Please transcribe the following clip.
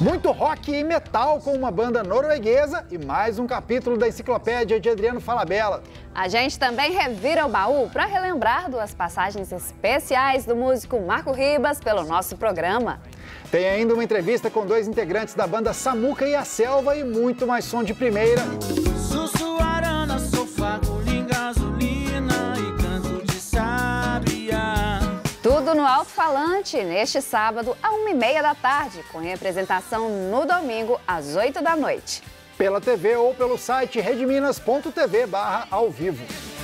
Muito rock e metal com uma banda norueguesa e mais um capítulo da enciclopédia de Adriano Falabella. A gente também revira o baú para relembrar duas passagens especiais do músico Marku Ribas pelo nosso programa. Tem ainda uma entrevista com dois integrantes da banda Samuca e a Selva e muito mais som de primeira. Tudo no Alto-Falante, neste sábado, à 13h30, com representação no domingo, às 20h. Pela TV ou pelo site redeminas.tv/ao vivo.